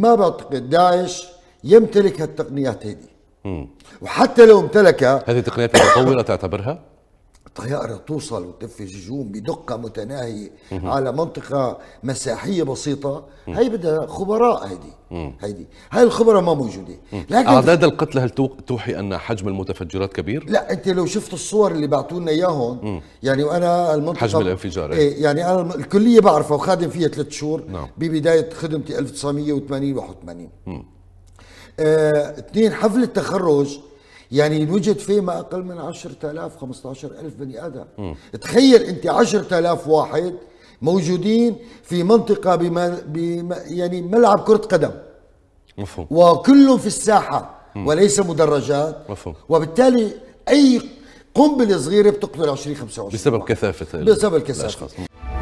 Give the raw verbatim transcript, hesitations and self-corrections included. ما بعتقد داعش يمتلك هالتقنيات هذه. وحتى لو امتلكها، هذه التقنيات المتطورة تعتبرها؟ طيارة توصل وتطفي الجيوم بدقة متناهية على منطقة مساحية بسيطة، هي بدها خبراء. هيدي هيدي هاي الخبرة ما موجودة. لكن أعداد القتلى هل توحي أن حجم المتفجرات كبير؟ لا، أنت لو شفت الصور اللي بعثوا لنا إياهم، يعني وأنا المنطقة حجم الانفجار إيه، يعني أنا الكلية بعرفها وخادم فيها ثلاث شهور. نعم. ببداية خدمتي ألف وتسعمئة وثمانين وواحد وثمانين. آه، اثنين، حفل التخرج يعني وجد فيه ما اقل من عشرة آلاف خمسة عشر ألف بني ادم. م. تخيل انت عشرة آلاف واحد موجودين في منطقه بما بما يعني ملعب كره قدم. مفهوم. وكلهم في الساحه. م. وليس مدرجات. مفهوم. وبالتالي اي قنبله صغيره بتقتل عشرين خمسة وعشرين بسبب كثافه بسبب الكثافه.